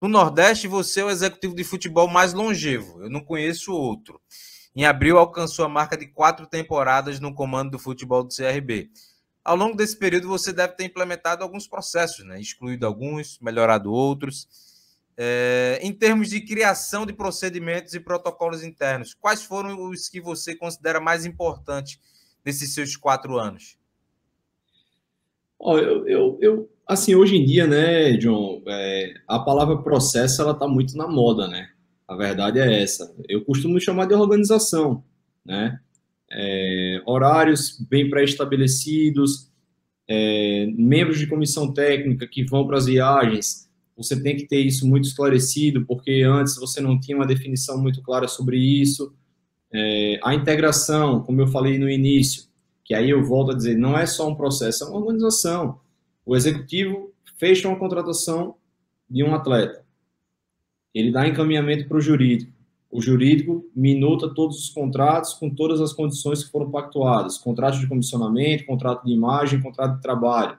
No Nordeste, você é o executivo de futebol mais longevo. Eu não conheço outro. Em abril, alcançou a marca de 4 temporadas no comando do futebol do CRB. Ao longo desse período, você deve ter implementado alguns processos, né? Excluído alguns, melhorado outros. Em termos de criação de procedimentos e protocolos internos, quais foram os que você considera mais importantes nesses seus 4 anos? Oh, assim, hoje em dia, né, John, a palavra processo, ela tá muito na moda, né? A verdade é essa. Eu costumo chamar de organização, né? Horários bem pré-estabelecidos, membros de comissão técnica que vão para as viagens, você tem que ter isso muito esclarecido, porque antes você não tinha uma definição muito clara sobre isso. A integração, como eu falei no início, que aí eu volto a dizer, não é só um processo, é uma organização. O executivo fecha uma contratação de um atleta. Ele dá encaminhamento para o jurídico. O jurídico minuta todos os contratos com todas as condições que foram pactuadas. Contrato de comissionamento, contrato de imagem, contrato de trabalho.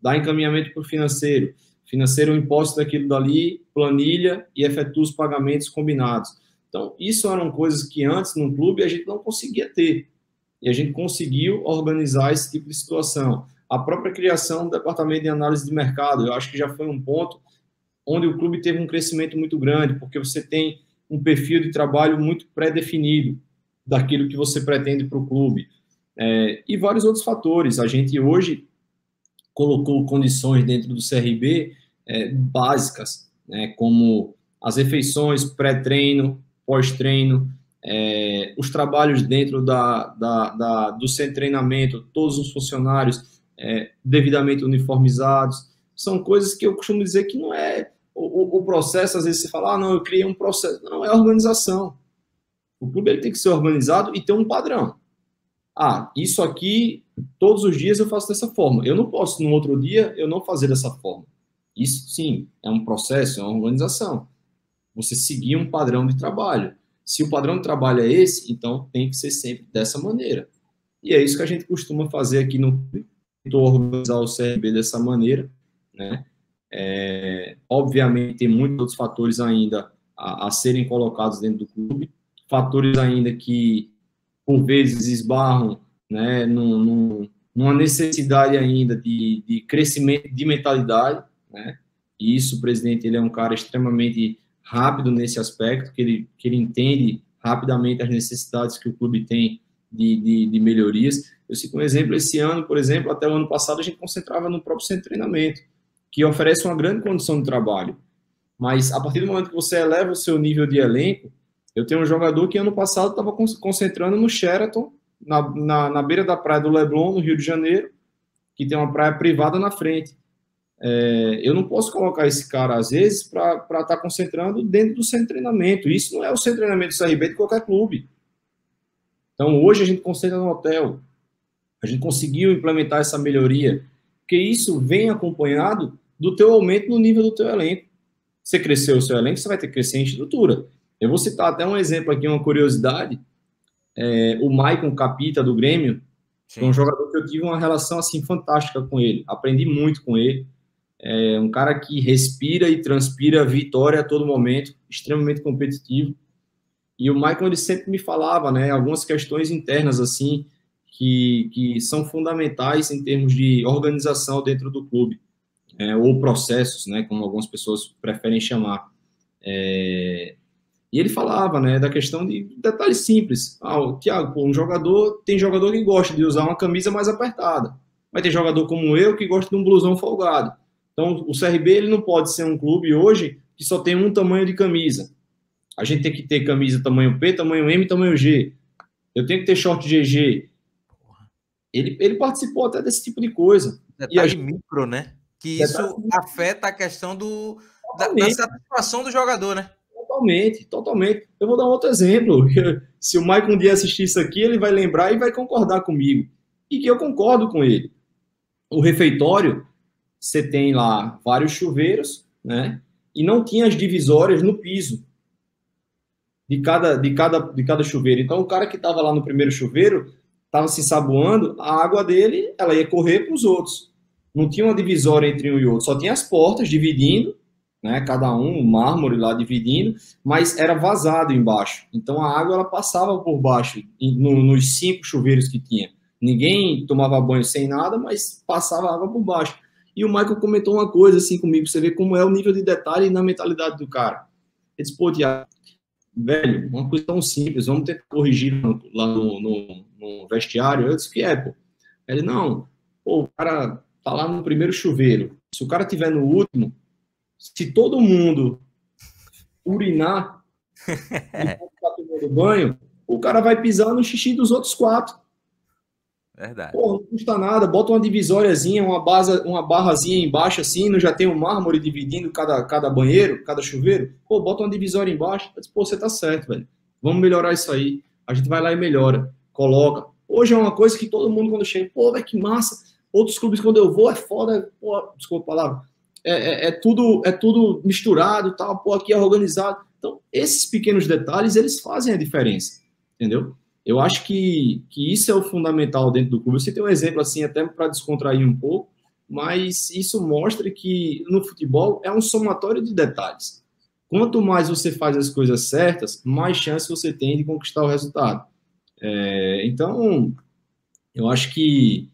Dá encaminhamento para o financeiro. Financeiro, o imposto daquilo dali, planilha e efetua os pagamentos combinados. Então, isso eram coisas que antes, no clube, a gente não conseguia ter. E a gente conseguiu organizar esse tipo de situação. A própria criação do departamento de análise de mercado, eu acho que já foi um ponto onde o clube teve um crescimento muito grande, porque você tem um perfil de trabalho muito pré-definido daquilo que você pretende para o clube. E vários outros fatores. A gente hoje colocou condições dentro do CRB básicas, né, como as refeições, pré-treino, pós-treino, os trabalhos dentro do centro de treinamento, todos os funcionários devidamente uniformizados. São coisas que eu costumo dizer que não é o processo. Às vezes você fala, ah, não, eu criei um processo. Não, é organização. O clube ele tem que ser organizado e ter um padrão. Ah, isso aqui, todos os dias eu faço dessa forma. Eu não posso, no outro dia, eu não fazer dessa forma. Isso, sim, é um processo, é uma organização. Você seguir um padrão de trabalho. Se o padrão de trabalho é esse, então tem que ser sempre dessa maneira. E é isso que a gente costuma fazer aqui no clube. Tentou organizar o CRB dessa maneira, né? Obviamente, tem muitos outros fatores ainda a serem colocados dentro do clube, fatores ainda que, por vezes, esbarram, né, numa necessidade ainda de crescimento de mentalidade, né? E isso, o presidente, ele é um cara extremamente rápido nesse aspecto, que ele entende rapidamente as necessidades que o clube tem de melhorias. Eu cito um exemplo, esse ano, por exemplo, até o ano passado, a gente concentrava no próprio centro de treinamento, que oferece uma grande condição de trabalho. Mas, a partir do momento que você eleva o seu nível de elenco, eu tenho um jogador que ano passado estava concentrando no Sheraton, na beira da praia do Leblon, no Rio de Janeiro, que tem uma praia privada na frente. Eu não posso colocar esse cara, às vezes, para estar concentrando dentro do centro de treinamento. Isso não é o centro de treinamento do CRB de qualquer clube. Então, hoje a gente concentra no hotel. A gente conseguiu implementar essa melhoria, porque isso vem acompanhado do teu aumento no nível do teu elenco. Você cresceu o seu elenco, você vai ter que crescer em estrutura. Eu vou citar até um exemplo aqui, uma curiosidade. O Maicon Capita, do Grêmio, é um jogador que eu tive uma relação assim fantástica com ele. Aprendi muito com ele. É um cara que respira e transpira vitória a todo momento, extremamente competitivo. E o Maicon, ele sempre me falava, né, algumas questões internas assim, que são fundamentais em termos de organização dentro do clube, ou processos, né, como algumas pessoas preferem chamar. E ele falava, né, da questão de detalhes simples. O Thiago, tem jogador que gosta de usar uma camisa mais apertada, mas tem jogador como eu que gosta de um blusão folgado. Então, o CRB ele não pode ser um clube hoje que só tem um tamanho de camisa. A gente tem que ter camisa tamanho P, tamanho M, tamanho G. Eu tenho que ter short GG. Ele participou até desse tipo de coisa. E a gente... micro, né? Que isso afeta a questão da satisfação do jogador, né? Totalmente, totalmente. Eu vou dar um outro exemplo. Se o Maicon um dia assistir isso aqui, ele vai lembrar e vai concordar comigo. E que eu concordo com ele. O refeitório, você tem lá vários chuveiros, né? E não tinha as divisórias no piso de cada chuveiro. Então, o cara que estava lá no primeiro chuveiro estava se saboando, a água dele ela ia correr para os outros. Não tinha uma divisória entre um e outro, só tinha as portas dividindo né? Cada um, mármore lá dividindo, mas era vazado embaixo. Então a água ela passava por baixo nos 5 chuveiros que tinha. Ninguém tomava banho sem nada, mas passava água por baixo. E o Maicon comentou uma coisa assim comigo, você vê como é o nível de detalhe na mentalidade do cara. Ele disse, pô, Thiago, velho, uma coisa tão simples, vamos tentar corrigir lá no vestiário. Eu disse, que é, pô? Ele, não, pô, o cara tá lá no primeiro chuveiro. Se o cara tiver no último, se todo mundo urinar e ficar tomando banho, o cara vai pisar no xixi dos outros 4. Verdade. Pô, não custa nada, bota uma divisóriazinha, uma barrazinha embaixo assim, não já tem um mármore dividindo cada banheiro, cada chuveiro? Pô, bota uma divisória embaixo. Pô, você tá certo, velho. Vamos melhorar isso aí. A gente vai lá e melhora, coloca. Hoje é uma coisa que todo mundo quando chega, pô, velho, que massa. Outros clubes quando eu vou é foda, pô, desculpa a palavra. É tudo misturado, tal, pô, aqui é organizado. Então, esses pequenos detalhes, eles fazem a diferença, entendeu? Eu acho que isso é o fundamental dentro do clube. Você tem um exemplo assim, até para descontrair um pouco, mas isso mostra que no futebol é um somatório de detalhes. Quanto mais você faz as coisas certas, mais chance você tem de conquistar o resultado. Então, eu acho que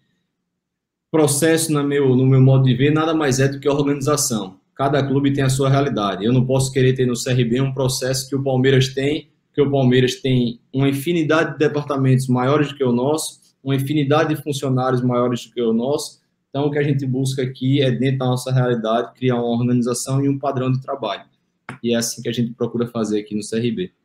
processo no meu modo de ver nada mais é do que organização. Cada clube tem a sua realidade. Eu não posso querer ter no CRB um processo que o Palmeiras tem, porque o Palmeiras tem uma infinidade de departamentos maiores do que o nosso, uma infinidade de funcionários maiores do que o nosso. Então, o que a gente busca aqui é, dentro da nossa realidade, criar uma organização e um padrão de trabalho. E é assim que a gente procura fazer aqui no CRB.